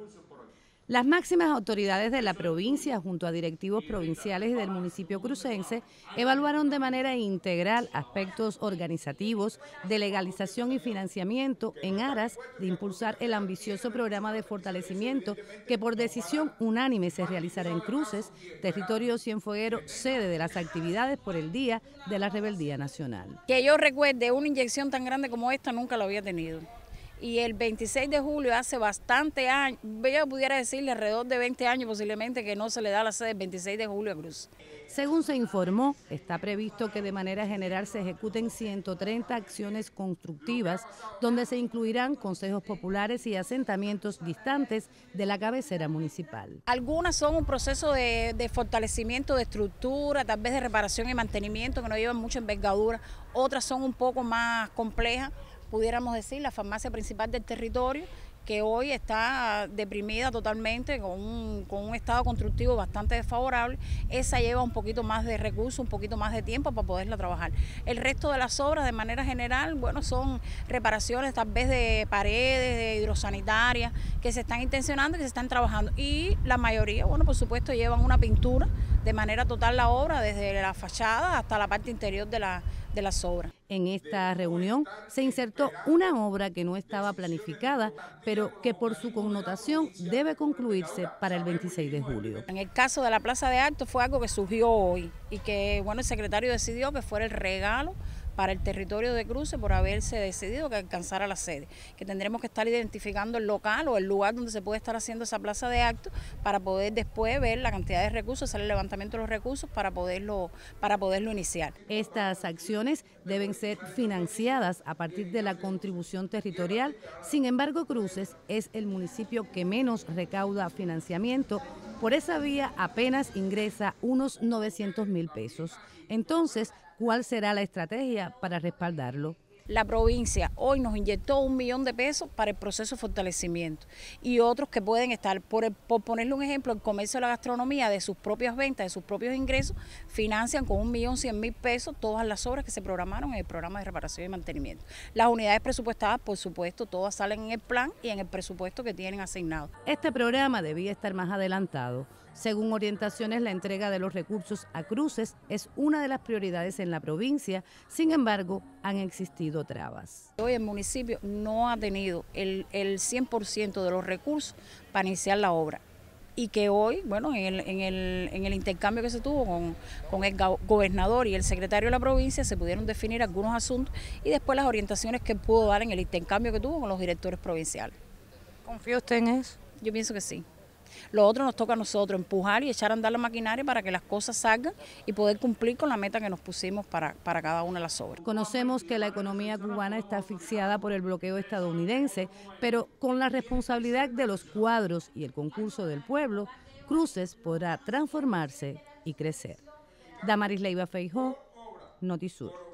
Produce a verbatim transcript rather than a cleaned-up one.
recursos por hoy. Las máximas autoridades de la provincia, junto a directivos provinciales y del municipio crucense, evaluaron de manera integral aspectos organizativos de legalización y financiamiento en aras de impulsar el ambicioso programa de fortalecimiento que por decisión unánime se realizará en Cruces, territorio cienfueguero, sede de las actividades por el Día de la Rebeldía Nacional. Que yo recuerde, una inyección tan grande como esta nunca la había tenido. Y el veintiséis de julio, hace bastante años, yo pudiera decirle alrededor de veinte años posiblemente, que no se le da la sede el veintiséis de julio a Cruz. Según se informó, está previsto que de manera general se ejecuten ciento treinta acciones constructivas, donde se incluirán consejos populares y asentamientos distantes de la cabecera municipal. Algunas son un proceso de, de fortalecimiento de estructura, tal vez de reparación y mantenimiento, que no llevan mucha envergadura, otras son un poco más complejas, pudiéramos decir, la farmacia principal del territorio, que hoy está deprimida totalmente, con un, con un estado constructivo bastante desfavorable, esa lleva un poquito más de recursos, un poquito más de tiempo para poderla trabajar. El resto de las obras, de manera general, bueno, son reparaciones tal vez de paredes, de hidrosanitarias, que se están intencionando y que se están trabajando. Y la mayoría, bueno, por supuesto, llevan una pintura de manera total la obra, desde la fachada hasta la parte interior de la, de las obras. En esta reunión se insertó una obra que no estaba planificada, pero que por su connotación debe concluirse para el veintiséis de julio. En el caso de la Plaza de Actos fue algo que surgió hoy y que, bueno, el secretario decidió que fuera el regalo para el territorio de Cruces por haberse decidido que alcanzara la sede, que tendremos que estar identificando el local o el lugar donde se puede estar haciendo esa plaza de actos para poder después ver la cantidad de recursos, hacer el levantamiento de los recursos para poderlo, para poderlo iniciar. Estas acciones deben ser financiadas a partir de la contribución territorial, sin embargo Cruces es el municipio que menos recauda financiamiento. Por esa vía apenas ingresa unos novecientos mil pesos. Entonces, ¿cuál será la estrategia para respaldarlo? La provincia hoy nos inyectó un millón de pesos para el proceso de fortalecimiento y otros que pueden estar, por, el, por ponerle un ejemplo, el comercio de la gastronomía, de sus propias ventas, de sus propios ingresos, financian con un millón cien mil pesos todas las obras que se programaron en el programa de reparación y mantenimiento. Las unidades presupuestadas, por supuesto, todas salen en el plan y en el presupuesto que tienen asignado. Este programa debía estar más adelantado. Según orientaciones, la entrega de los recursos a Cruces es una de las prioridades en la provincia, sin embargo, han existido trabas. Hoy el municipio no ha tenido el, el cien por ciento de los recursos para iniciar la obra y que hoy, bueno, en el, en el, en el intercambio que se tuvo con, con el gobernador y el secretario de la provincia se pudieron definir algunos asuntos y después las orientaciones que pudo dar en el intercambio que tuvo con los directores provinciales. ¿Confía usted en eso? Yo pienso que sí. Lo otro nos toca a nosotros, empujar y echar a andar la maquinaria para que las cosas salgan y poder cumplir con la meta que nos pusimos para, para cada una de las obras. Conocemos que la economía cubana está asfixiada por el bloqueo estadounidense, pero con la responsabilidad de los cuadros y el concurso del pueblo, Cruces podrá transformarse y crecer. Damaris Leiva Feijó, Notisur.